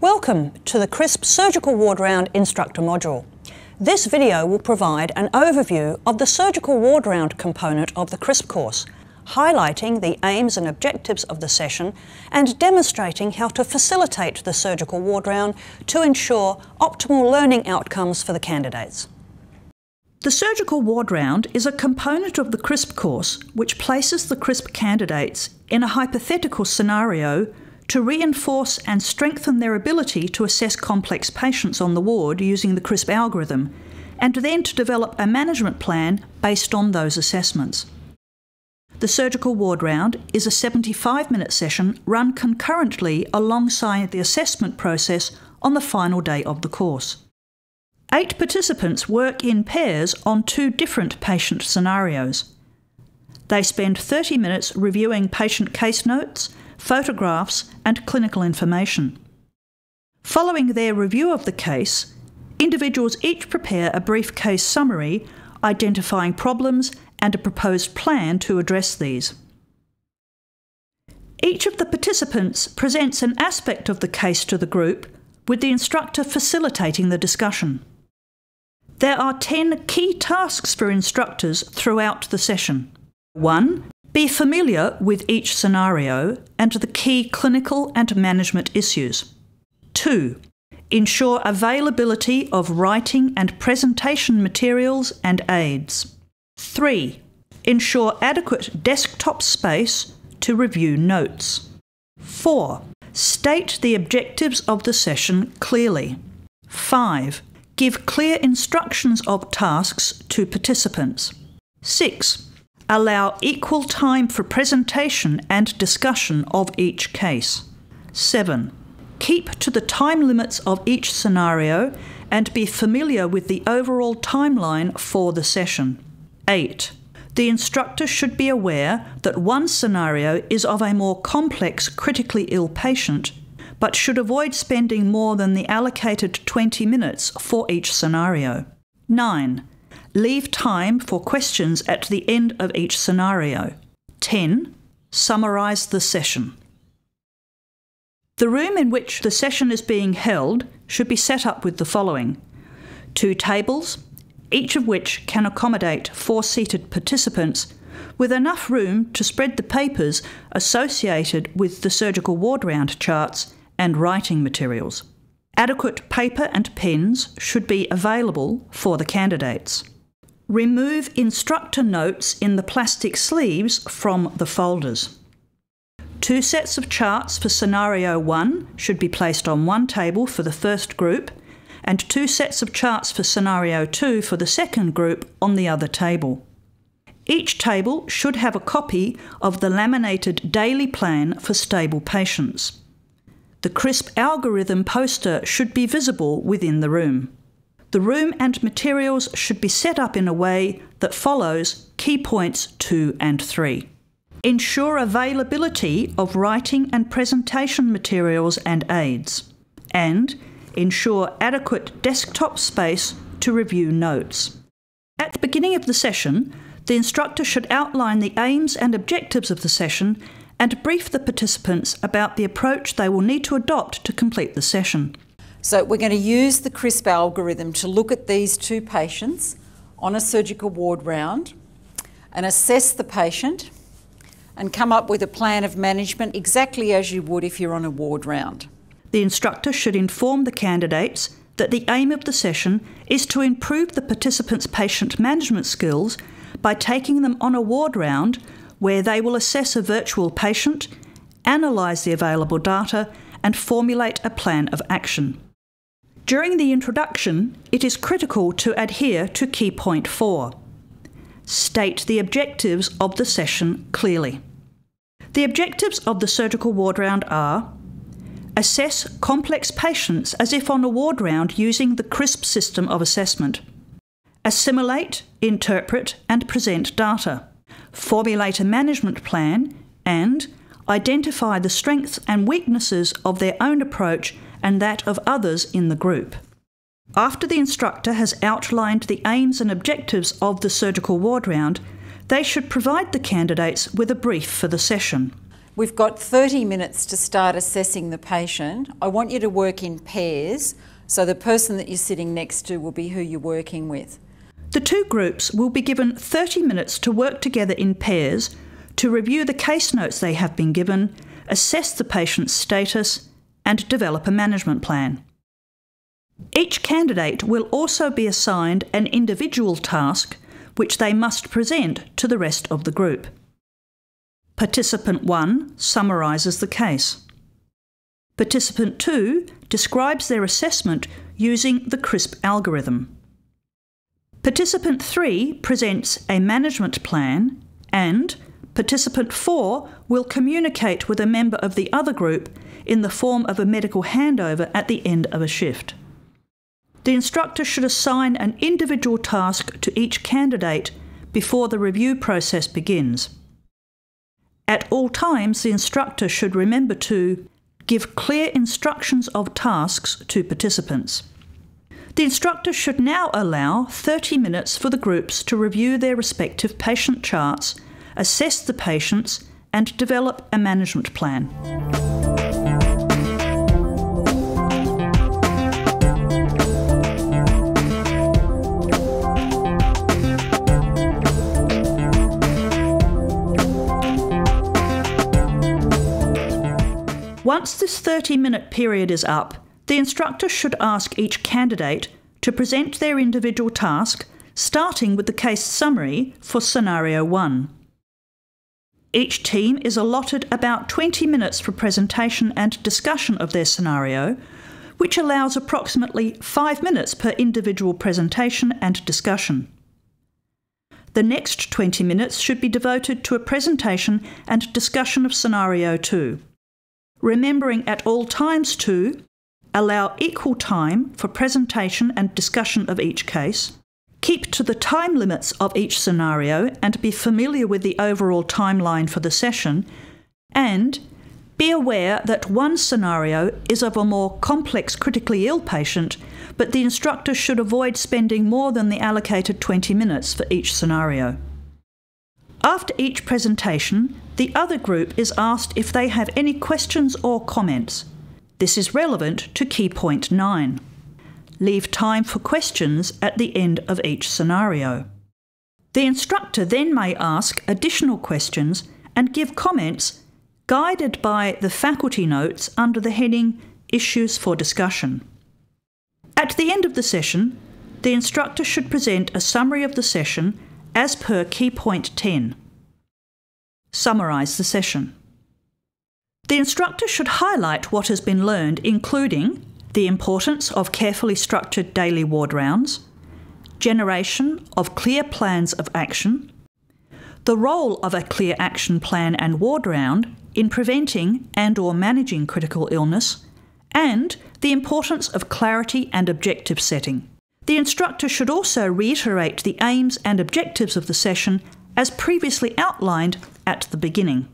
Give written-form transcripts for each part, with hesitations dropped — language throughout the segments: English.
Welcome to the CRISP Surgical Ward Round Instructor Module. This video will provide an overview of the Surgical Ward Round component of the CRISP course, highlighting the aims and objectives of the session and demonstrating how to facilitate the Surgical Ward Round to ensure optimal learning outcomes for the candidates. The Surgical Ward Round is a component of the CRISP course which places the CRISP candidates in a hypothetical scenario to reinforce and strengthen their ability to assess complex patients on the ward using the CRISP algorithm, and then to develop a management plan based on those assessments. The Surgical Ward Round is a 75-minute session run concurrently alongside the assessment process on the final day of the course. 8 participants work in pairs on 2 different patient scenarios. They spend 30 minutes reviewing patient case notes, photographs and clinical information. Following their review of the case, individuals each prepare a brief case summary identifying problems and a proposed plan to address these. Each of the participants presents an aspect of the case to the group, with the instructor facilitating the discussion. There are 10 key tasks for instructors throughout the session. 1. Be familiar with each scenario and the key clinical and management issues. 2. Ensure availability of writing and presentation materials and aids. 3. Ensure adequate desktop space to review notes. 4. State the objectives of the session clearly. 5. Give clear instructions of tasks to participants. 6. Allow equal time for presentation and discussion of each case. 7. Keep to the time limits of each scenario and be familiar with the overall timeline for the session. 8. The instructor should be aware that one scenario is of a more complex critically ill patient, but should avoid spending more than the allocated 20 minutes for each scenario. 9. Leave time for questions at the end of each scenario. 10. Summarise the session. The room in which the session is being held should be set up with the following: 2 tables, each of which can accommodate 4-seated participants, with enough room to spread the papers associated with the surgical ward round charts and writing materials. Adequate paper and pens should be available for the candidates. Remove instructor notes in the plastic sleeves from the folders. 2 sets of charts for scenario 1 should be placed on one table for the first group, and 2 sets of charts for scenario 2 for the second group on the other table. Each table should have a copy of the laminated daily plan for stable patients. The CRISP algorithm poster should be visible within the room. The room and materials should be set up in a way that follows key points 2 and 3. Ensure availability of writing and presentation materials and aids, and ensure adequate desktop space to review notes. At the beginning of the session, the instructor should outline the aims and objectives of the session and brief the participants about the approach they will need to adopt to complete the session. So we're going to use the CRISP algorithm to look at these 2 patients on a surgical ward round and assess the patient and come up with a plan of management exactly as you would if you're on a ward round. The instructor should inform the candidates that the aim of the session is to improve the participants' patient management skills by taking them on a ward round where they will assess a virtual patient, analyse the available data, and formulate a plan of action. During the introduction, it is critical to adhere to key point 4. State the objectives of the session clearly. The objectives of the surgical ward round are: assess complex patients as if on a ward round using the CRISP system of assessment. Assimilate, interpret, and present data. Formulate a management plan and identify the strengths and weaknesses of their own approach and that of others in the group. After the instructor has outlined the aims and objectives of the surgical ward round, they should provide the candidates with a brief for the session. We've got 30 minutes to start assessing the patient. I want you to work in pairs, so the person that you're sitting next to will be who you're working with. The two groups will be given 30 minutes to work together in pairs to review the case notes they have been given, assess the patient's status, and develop a management plan. Each candidate will also be assigned an individual task which they must present to the rest of the group. Participant 1 summarises the case. Participant 2 describes their assessment using the CRISP algorithm. Participant 3 presents a management plan, and Participant 4 will communicate with a member of the other group in the form of a medical handover at the end of a shift. The instructor should assign an individual task to each candidate before the review process begins. At all times, the instructor should remember to give clear instructions of tasks to participants. The instructor should now allow 30 minutes for the groups to review their respective patient charts, assess the patients, and develop a management plan. Once this 30-minute period is up, the instructor should ask each candidate to present their individual task, starting with the case summary for Scenario 1. Each team is allotted about 20 minutes for presentation and discussion of their scenario, which allows approximately 5 minutes per individual presentation and discussion. The next 20 minutes should be devoted to a presentation and discussion of Scenario 2. Remembering at all times to allow equal time for presentation and discussion of each case, keep to the time limits of each scenario and be familiar with the overall timeline for the session, and be aware that one scenario is of a more complex critically ill patient, but the instructor should avoid spending more than the allocated 20 minutes for each scenario. After each presentation, the other group is asked if they have any questions or comments. This is relevant to key point 9. Leave time for questions at the end of each scenario. The instructor then may ask additional questions and give comments guided by the faculty notes under the heading Issues for Discussion. At the end of the session, the instructor should present a summary of the session as per key point 10. Summarise the session. The instructor should highlight what has been learned, including the importance of carefully structured daily ward rounds, generation of clear plans of action, the role of a clear action plan and ward round in preventing and/or managing critical illness, and the importance of clarity and objective setting. The instructor should also reiterate the aims and objectives of the session as previously outlined at the beginning.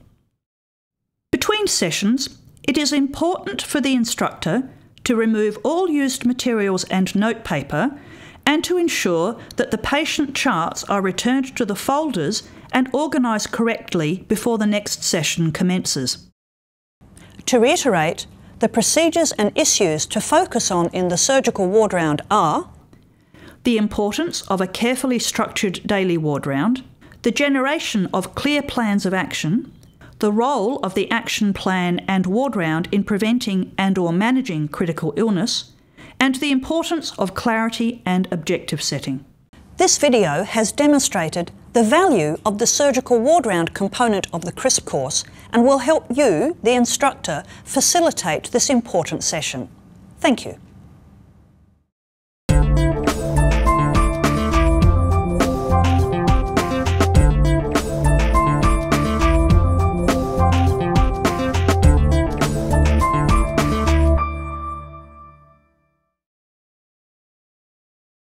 Between sessions, it is important for the instructor to remove all used materials and notepaper and to ensure that the patient charts are returned to the folders and organised correctly before the next session commences. To reiterate, the procedures and issues to focus on in the surgical ward round are the importance of a carefully structured daily ward round, the generation of clear plans of action, the role of the action plan and ward round in preventing and/or managing critical illness, and the importance of clarity and objective setting. This video has demonstrated the value of the surgical ward round component of the CRISP course and will help you, the instructor, facilitate this important session. Thank you.